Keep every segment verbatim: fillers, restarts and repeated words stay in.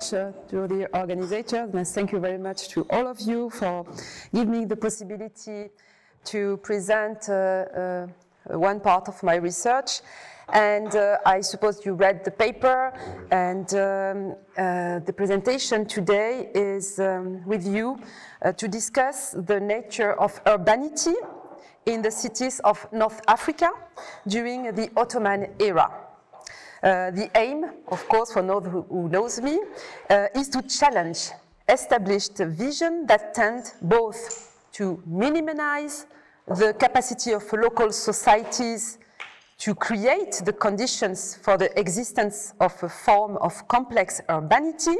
much uh, to the organizers, and thank you very much to all of you for giving me the possibility to present uh, uh, one part of my research. And uh, I suppose you read the paper, and um, uh, the presentation today is um, with you uh, to discuss the nature of urbanity in the cities of North Africa during the Ottoman era. Uh, the aim, of course, for those who knows me, uh, is to challenge established vision that tend both to minimize the capacity of local societies to create the conditions for the existence of a form of complex urbanity,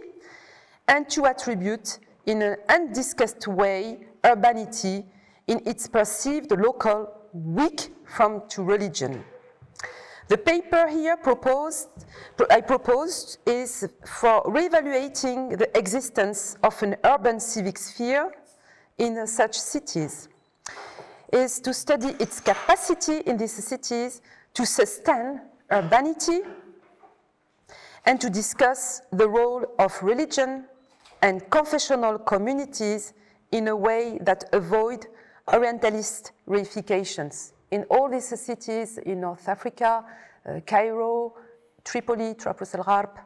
and to attribute in an undiscussed way urbanity in its perceived local weak from to religion. The paper here proposed, I proposed is for reevaluating the existence of an urban civic sphere in such cities, is to study its capacity in these cities to sustain urbanity, and to discuss the role of religion and confessional communities in a way that avoid Orientalist reifications. In all these cities in North Africa, uh, Cairo, Tripoli, Trablus El Gharb,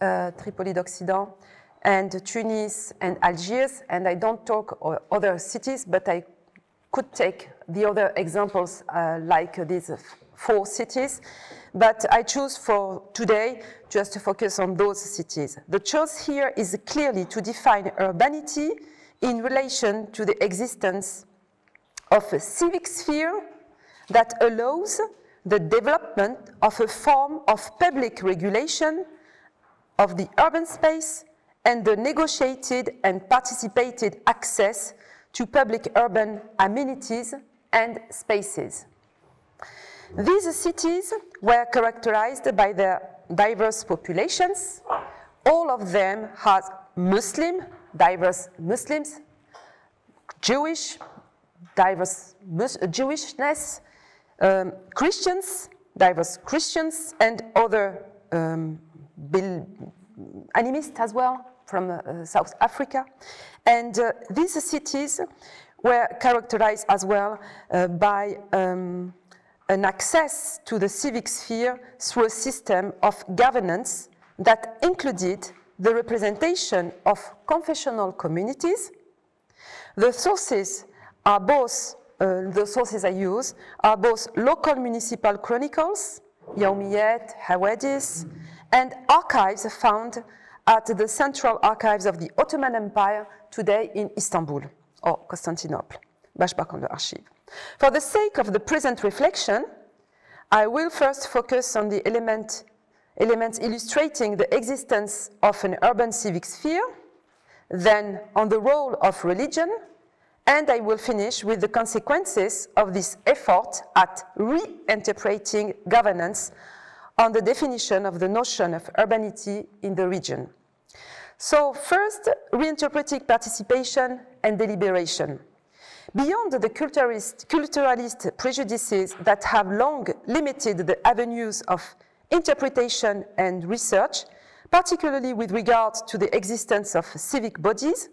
uh, Tripoli d'Occident, and Tunis and Algiers, and I don't talk uh, other cities, but I could take the other examples uh, like uh, these four cities, but I choose for today just to focus on those cities. The choice here is clearly to define urbanity in relation to the existence of a civic sphere that allows the development of a form of public regulation of the urban space and the negotiated and participated access to public urban amenities and spaces. These cities were characterized by their diverse populations. All of them had Muslim, diverse Muslims, Jewish, diverse Jewishness, um, Christians, diverse Christians, and other um, animists as well from uh, South Africa. And uh, these cities were characterized as well uh, by um, an access to the civic sphere through a system of governance that included the representation of confessional communities. The sources are both, uh, the sources I use, are both local municipal chronicles, Yaumiyet, Hawadis, and archives found at the central archives of the Ottoman Empire, today in Istanbul or Constantinople, Başbakanlık Archive. For the sake of the present reflection, I will first focus on the element, elements illustrating the existence of an urban civic sphere, then on the role of religion, and I will finish with the consequences of this effort at reinterpreting governance on the definition of the notion of urbanity in the region. So first, reinterpreting participation and deliberation. Beyond the culturalist, culturalist prejudices that have long limited the avenues of interpretation and research, particularly with regard to the existence of civic bodies,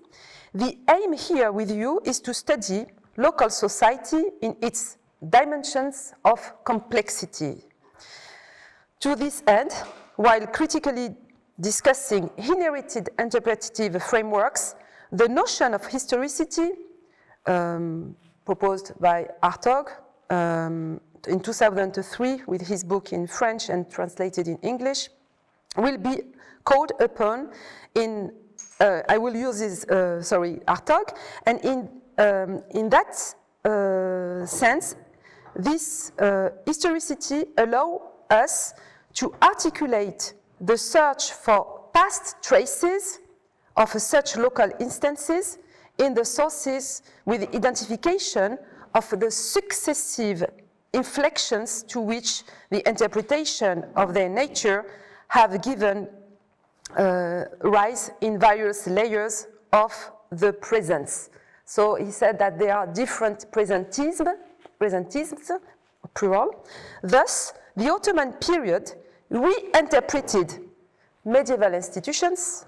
the aim here with you is to study local society in its dimensions of complexity. To this end, while critically discussing inherited interpretative frameworks, the notion of historicity Um, proposed by Hartog um, in two thousand three with his book in French and translated in English, will be called upon in, uh, I will use this, uh, sorry, Hartog, and in, um, in that uh, sense, this uh, historicity allows us to articulate the search for past traces of such local instances in the sources with identification of the successive inflections to which the interpretation of their nature have given uh, rise in various layers of the presence. So he said that there are different presentism, presentisms, plural. Thus, the Ottoman period reinterpreted medieval institutions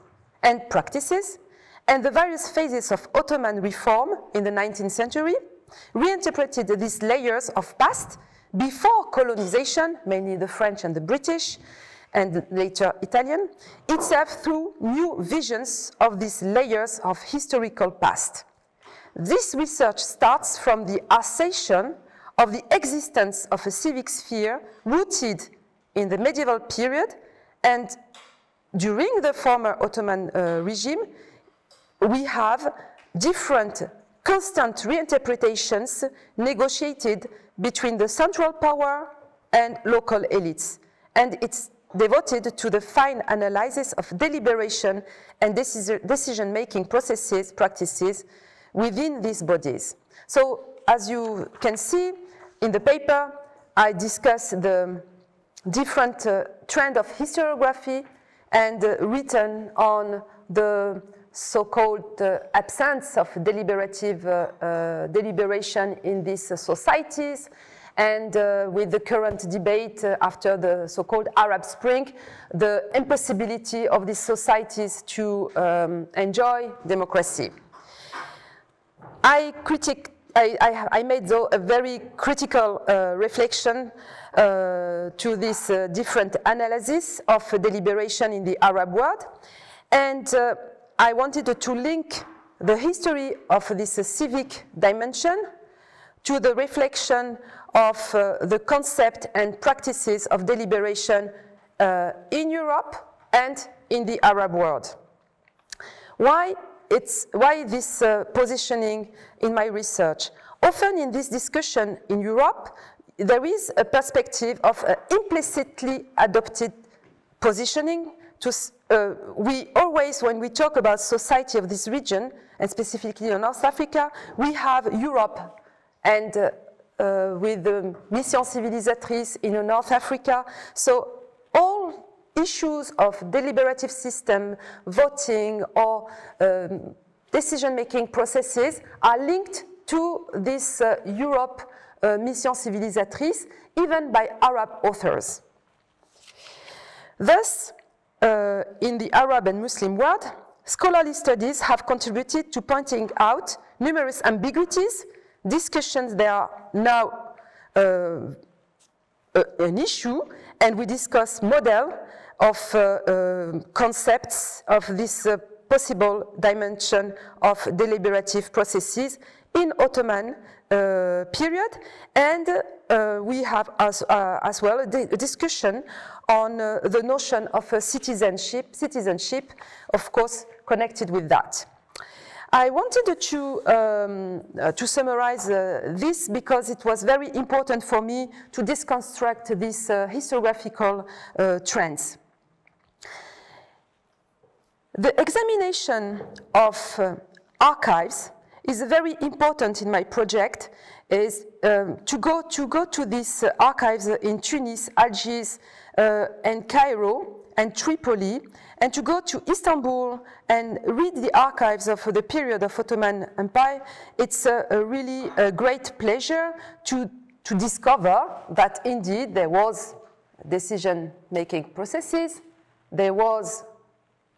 and practices, and the various phases of Ottoman reform in the nineteenth century reinterpreted these layers of past before colonization, mainly the French and the British, and later Italian, itself through new visions of these layers of historical past. This research starts from the assertion of the existence of a civic sphere rooted in the medieval period, and during the former Ottoman uh, regime, we have different constant reinterpretations negotiated between the central power and local elites, and it's devoted to the fine analysis of deliberation and decision-making processes, practices within these bodies. So, as you can see in the paper, I discuss the different uh, trend of historiography and uh, written on the so-called uh, absence of deliberative uh, uh, deliberation in these uh, societies, and uh, with the current debate uh, after the so-called Arab Spring, the impossibility of these societies to um, enjoy democracy. I, critic, I, I, I made though a very critical uh, reflection uh, to this uh, different analysis of uh, deliberation in the Arab world, and uh, I wanted to link the history of this uh, civic dimension to the reflection of uh, the concept and practices of deliberation uh, in Europe and in the Arab world. Why, it's, why this uh, positioning in my research? Often in this discussion in Europe, there is a perspective of uh, implicitly adopted positioning. To, uh, we always, when we talk about society of this region, and specifically in North Africa, we have Europe and uh, Uh, with the mission civilisatrice in North Africa. So all issues of deliberative system, voting, or um, decision-making processes are linked to this uh, Europe uh, mission civilisatrice, even by Arab authors. Thus, uh, in the Arab and Muslim world, scholarly studies have contributed to pointing out numerous ambiguities. Discussions, they are now uh, uh, an issue, and we discuss model of uh, uh, concepts of this uh, possible dimension of deliberative processes in Ottoman uh, period, and uh, we have as, uh, as well a, a discussion on uh, the notion of uh, citizenship, citizenship, of course, connected with that. I wanted to, um, uh, to summarize uh, this because it was very important for me to deconstruct these uh, historiographical uh, trends. The examination of uh, archives is very important in my project, is um, to, go, to go to these uh, archives in Tunis, Algiers, uh, and Cairo, and Tripoli, and to go to Istanbul and read the archives of the period of Ottoman Empire. It's a, a really a great pleasure to, to discover that indeed there was decision-making processes, there was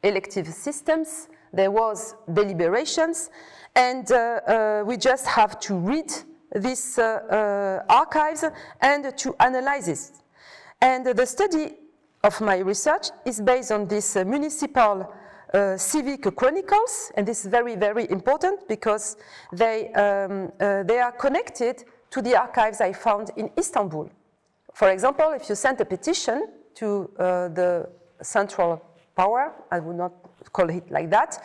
elective systems, there was deliberations, and uh, uh, we just have to read these uh, uh, archives and to analyze it. And the study of my research is based on these uh, municipal uh, civic chronicles, and this is very, very important because they, um, uh, they are connected to the archives I found in Istanbul. For example, if you send a petition to uh, the central power, I would not call it like that,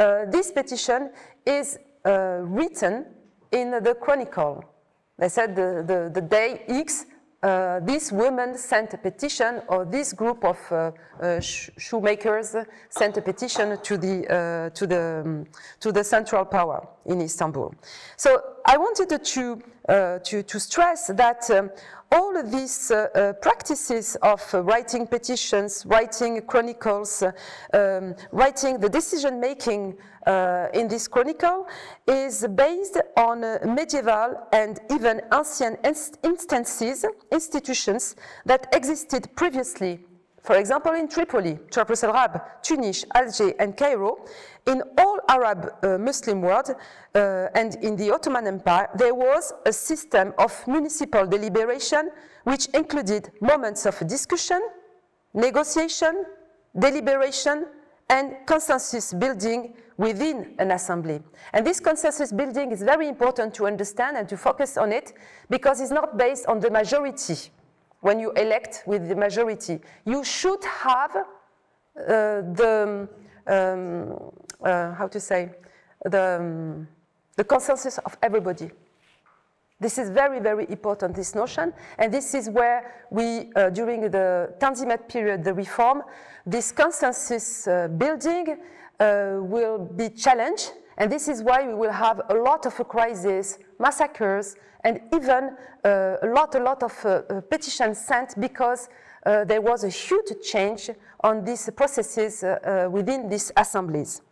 uh, this petition is uh, written in the chronicle. They said the, the, the day X, Uh, this woman sent a petition, or this group of uh, uh, shoemakers sent a petition to the, uh, to, the, um, to the central power in Istanbul. So I wanted to, uh, to, to stress that um, all of these uh, uh, practices of uh, writing petitions, writing chronicles, uh, um, writing the decision-making uh, in this chronicle is based on uh, medieval and even ancient inst instances, institutions that existed previously For example, in Tripoli, Trablus al-Rab, Tunis, Algiers, and Cairo, in all Arab uh, Muslim world uh, and in the Ottoman Empire, there was a system of municipal deliberation which included moments of discussion, negotiation, deliberation, and consensus building within an assembly. And this consensus building is very important to understand and to focus on it, because it's not based on the majority. When you elect with the majority, you should have uh, the, um, uh, how to say, the, um, the consensus of everybody. This is very, very important, this notion, and this is where we, uh, during the Tanzimat period, the reform, this consensus uh, building uh, will be challenged, and this is why we will have a lot of uh, crises, massacres, and even uh, a lot, a lot of uh, uh, petitions sent, because uh, there was a huge change on these processes uh, uh, within these assemblies.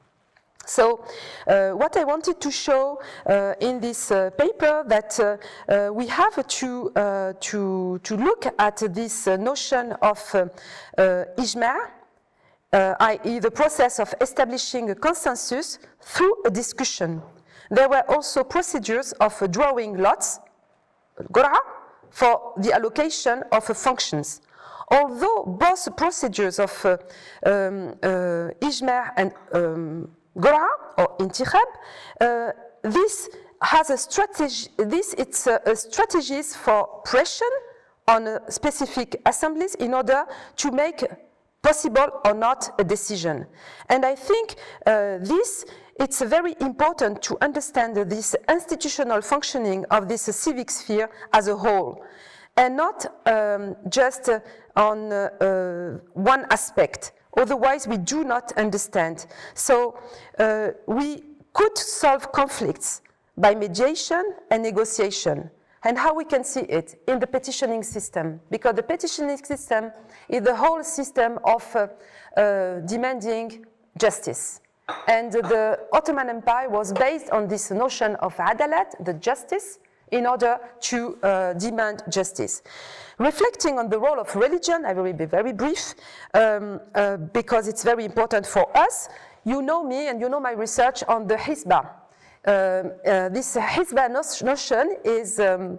So uh, what I wanted to show uh, in this uh, paper, that uh, uh, we have to, uh, to, to look at this uh, notion of uh, uh, ijma, uh, that is the process of establishing a consensus through a discussion. There were also procedures of uh, drawing lots, gora, for the allocation of uh, functions. Although both procedures of uh, um, uh, ijma and um, gora or intihab, uh, this has a strategy, this it's a, a strategies for pressure on uh, specific assemblies in order to make possible or not a decision. And I think uh, this, it's very important to understand this institutional functioning of this uh, civic sphere as a whole, and not um, just uh, on uh, uh, one aspect. Otherwise, we do not understand. So uh, we could solve conflicts by mediation and negotiation. And how we can see it? In the petitioning system. Because the petitioning system is the whole system of uh, uh, demanding justice. And the Ottoman Empire was based on this notion of adalet, the justice, in order to uh, demand justice. Reflecting on the role of religion, I will be very brief, um, uh, because it's very important for us. You know me and you know my research on the Hisba. Uh, uh, this Hisba notion is, um,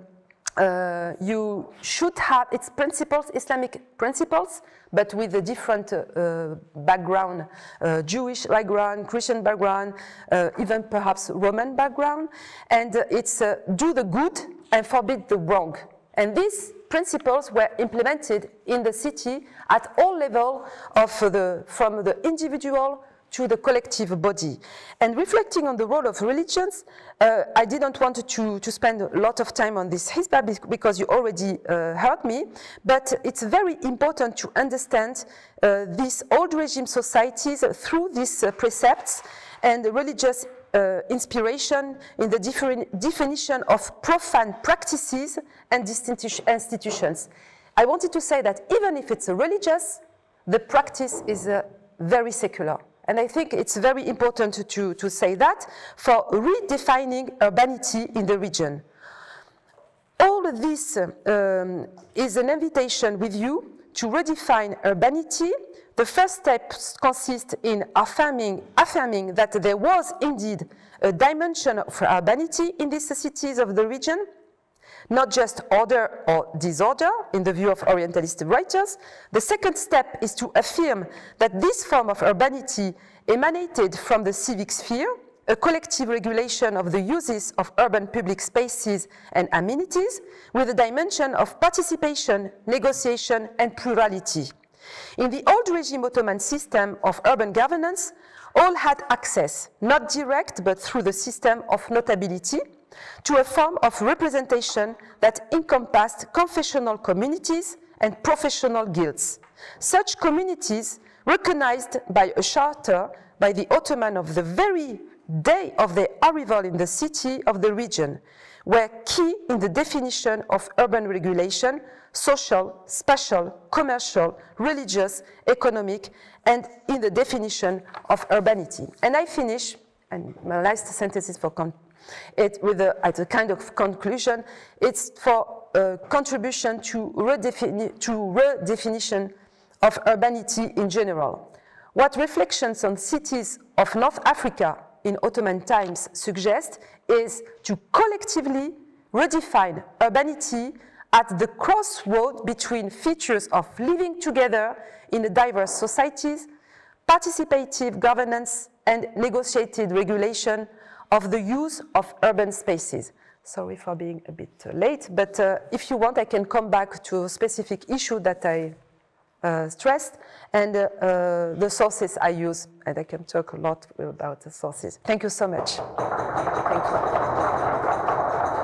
uh, you should have its principles, Islamic principles, but with a different uh, background, uh, Jewish background, Christian background, uh, even perhaps Roman background. And uh, it's uh, do the good and forbid the wrong. And these principles were implemented in the city at all levels, from the individual to the collective body. And reflecting on the role of religions, uh, I didn't want to, to spend a lot of time on this Hisba, because you already uh, heard me, but it's very important to understand uh, these old regime societies through these uh, precepts and the religious Uh, inspiration in the different definition of profane practices and institutions. I wanted to say that even if it's religious, the practice is uh, very secular. And I think it's very important to, to say that for redefining urbanity in the region. All of this uh, um, is an invitation with you to redefine urbanity. The first steps consist in affirming, affirming that there was indeed a dimension of urbanity in these cities of the region, not just order or disorder in the view of Orientalist writers. The second step is to affirm that this form of urbanity emanated from the civic sphere, a collective regulation of the uses of urban public spaces and amenities, with a dimension of participation, negotiation, and plurality. In the old regime Ottoman system of urban governance, all had access, not direct but through the system of notability, to a form of representation that encompassed confessional communities and professional guilds. Such communities, recognized by a charter by the Ottoman of the very day of their arrival in the city of the region, were key in the definition of urban regulation: social, spatial, commercial, religious, economic, and in the definition of urbanity. And I finish, and my last sentence is for con it with a, at a kind of conclusion. It's for a contribution to redefini to redefinition of urbanity in general. What reflections on cities of North Africa in Ottoman times suggest is to collectively redefine urbanity at the crossroad between features of living together in the diverse societies, participative governance, and negotiated regulation of the use of urban spaces. Sorry for being a bit late, but uh, if you want, I can come back to a specific issue that I uh, stressed and uh, uh, the sources I use, and I can talk a lot about the sources. Thank you so much. Thank you.